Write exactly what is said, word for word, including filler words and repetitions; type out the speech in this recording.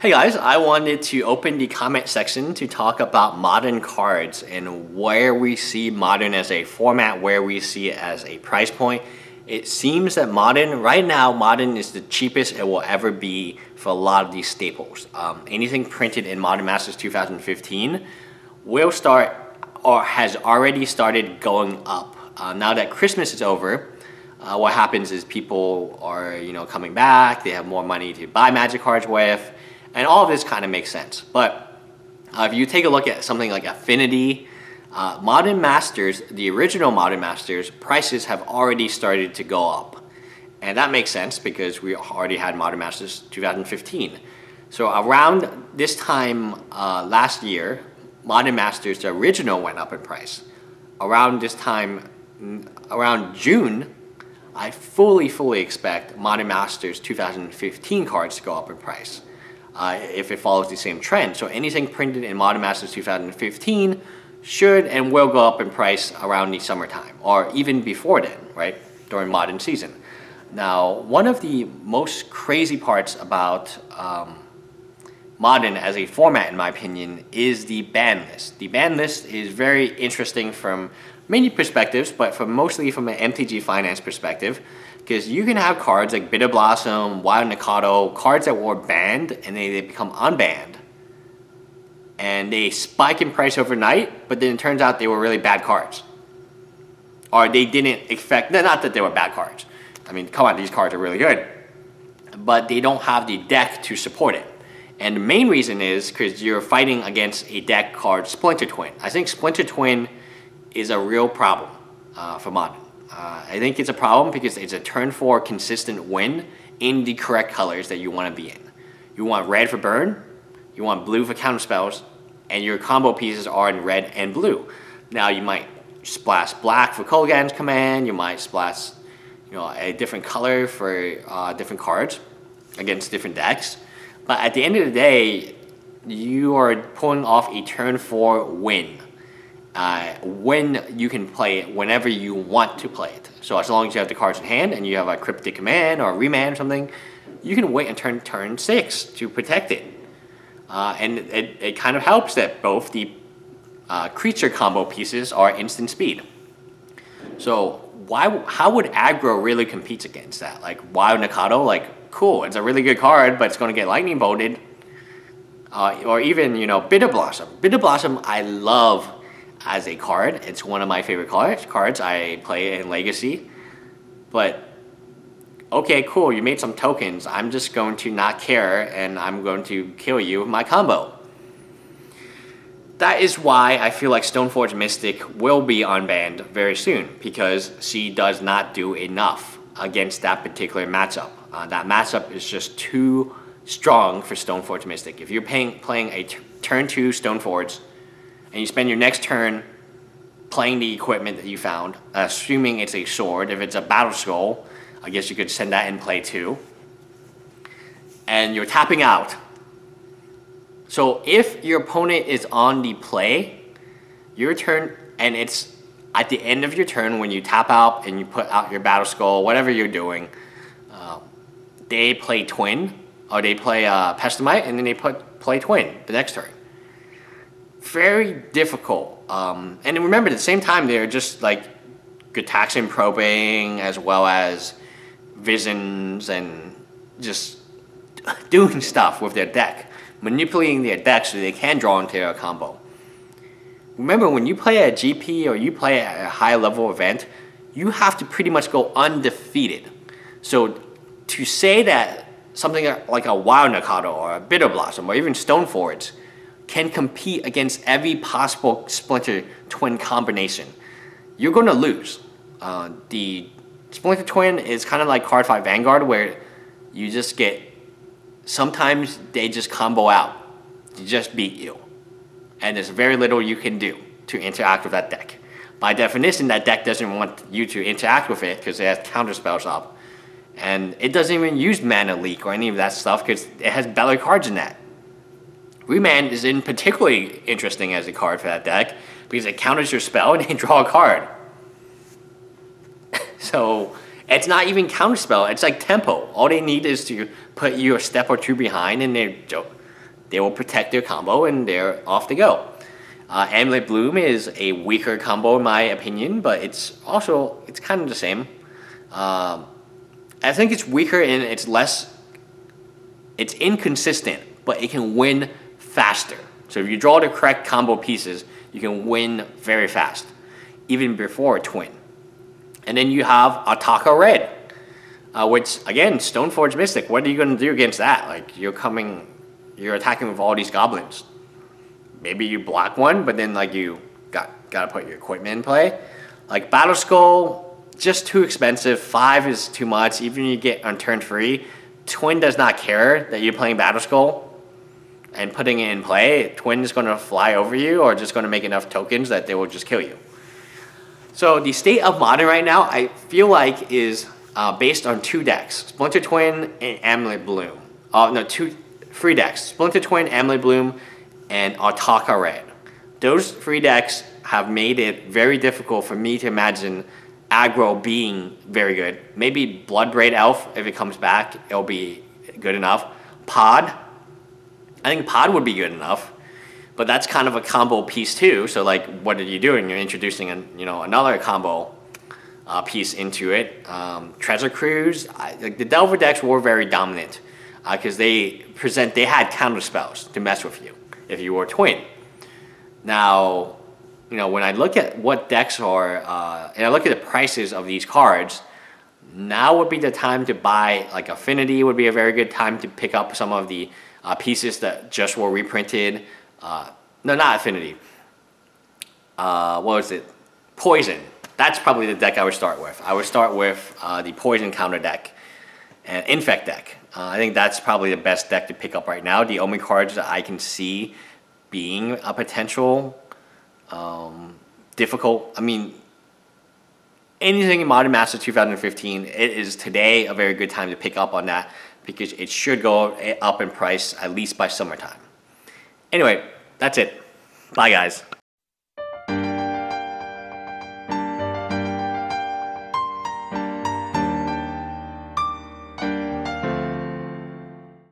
Hey guys, I wanted to open the comment section to talk about modern cards and where we see modern as a format, where we see it as a price point. It seems that modern, right now, modern is the cheapest it will ever be for a lot of these staples. Um, anything printed in Modern Masters two thousand fifteen will start or has already started going up. Uh, now that Christmas is over, uh, what happens is people are, you know, coming back, they have more money to buy Magic cards with. And all of this kind of makes sense, but uh, if you take a look at something like Affinity, uh, Modern Masters, the original Modern Masters, prices have already started to go up. And that makes sense because we already had Modern Masters two thousand fifteen. So around this time uh, last year, Modern Masters, the original, went up in price. Around this time, around June, I fully, fully expect Modern Masters two thousand fifteen cards to go up in price. Uh, if it follows the same trend. So anything printed in Modern Masters two thousand fifteen should and will go up in price around the summertime or even before then, right? During modern season. Now, one of the most crazy parts about um, modern as a format, in my opinion, is the ban list. The ban list is very interesting from many perspectives, but from mostly from an M T G Finance perspective. Because you can have cards like Bitter Blossom, Wild Nacatl, cards that were banned and they, they become unbanned. And they spike in price overnight, but then it turns out they were really bad cards. Or they didn't affect, not that they were bad cards. I mean, come on, these cards are really good. But they don't have the deck to support it. And the main reason is because you're fighting against a deck called Splinter Twin. I think Splinter Twin is a real problem uh, for Modern. Uh, I think it's a problem because it's a turn four consistent win in the correct colors that you want to be in. You want red for burn, you want blue for counter spells, and your combo pieces are in red and blue. Now you might splash black for Colgan's Command, you might splash, you know, a different color for uh, different cards against different decks. But at the end of the day, you are pulling off a turn four win. Uh, when you can play it whenever you want to play it. So as long as you have the cards in hand and you have a Cryptic Command or a Remand or something, you can wait and turn turn six to protect it. Uh, and it, it kind of helps that both the uh, creature combo pieces are instant speed. So why? How would aggro really compete against that? Like Wild Nacatl, like cool, it's a really good card, but it's going to get lightning bolted. Uh, or even, you know, Bitter Blossom. Bitter Blossom, I love as a card. It's one of my favorite cards. Cards I play in Legacy. But, okay, cool, you made some tokens. I'm just going to not care and I'm going to kill you with my combo. That is why I feel like Stoneforge Mystic will be unbanned very soon because she does not do enough against that particular matchup. Uh, that matchup is just too strong for Stoneforge Mystic. If you're paying, playing a t turn two Stoneforge, and you spend your next turn playing the equipment that you found, assuming it's a sword. If it's a Battle Skull, I guess you could send that in play too. And you're tapping out. So if your opponent is on the play, your turn, and it's at the end of your turn when you tap out and you put out your Battle Skull, whatever you're doing, uh, they play Twin, or they play uh, Pestamite, and then they put play Twin the next turn. Very difficult, um, and remember at the same time they're just like Gataxian probing as well as visions and just doing stuff with their deck, manipulating their deck so they can draw into their combo. Remember, when you play at a G P or you play at a high level event, you have to pretty much go undefeated. So to say that something like a Wild Nacatl or a Bitter Blossom or even Stoneforge can compete against every possible Splinter Twin combination, you're going to lose. Uh, the Splinter Twin is kind of like Cardfight!! Vanguard, where you just get, sometimes they just combo out. They just beat you. And there's very little you can do to interact with that deck. By definition, that deck doesn't want you to interact with it because it has counterspells up. And it doesn't even use Mana Leak or any of that stuff because it has better cards in that. Remand is in particularly interesting as a card for that deck because it counters your spell and they draw a card. So it's not even counterspell, it's like tempo. All they need is to put you a step or two behind and they they will protect their combo and they're off to go. Uh, Amulet Bloom is a weaker combo in my opinion, but it's also, it's kind of the same. Um, I think it's weaker and it's less, it's inconsistent, but it can win faster. So if you draw the correct combo pieces, you can win very fast, even before a twin. And then you have Atarka Red, uh, which again, Stoneforge Mystic, what are you going to do against that? Like you're coming, you're attacking with all these goblins. Maybe you block one, but then like you got got to put your equipment in play. Like Battle Skull, just too expensive. Five is too much. Even if you get on turn three, Twin does not care that you're playing Battle Skull and putting it in play. Twin is going to fly over you, or just going to make enough tokens that they will just kill you. So the state of Modern right now, I feel like, is uh, based on two decks: Splinter Twin and Amulet Bloom. Uh, no, two, three decks: Splinter Twin, Amulet Bloom, and Atarka Red. Those three decks have made it very difficult for me to imagine aggro being very good. Maybe Bloodbraid Elf, if it comes back, it'll be good enough. Pod, I think Pod would be good enough, but that's kind of a combo piece too. So like, what are you doing? You're introducing an, you know, another combo uh, piece into it. Um, Treasure Cruise, I, like the Delver decks were very dominant because uh, they present, they had counter spells to mess with you if you were a twin. Now, you know, when I look at what decks are, uh, and I look at the prices of these cards, now would be the time to buy, like Affinity would be a very good time to pick up some of the uh, pieces that just were reprinted. Uh, no, not Affinity. Uh, what was it? Poison. That's probably the deck I would start with. I would start with uh, the Poison counter deck and Infect deck. Uh, I think that's probably the best deck to pick up right now. The only cards that I can see being a potential um, difficult, I mean, anything in Modern Masters two thousand fifteen, it is today a very good time to pick up on that because it should go up in price at least by summertime. Anyway, that's it. Bye guys.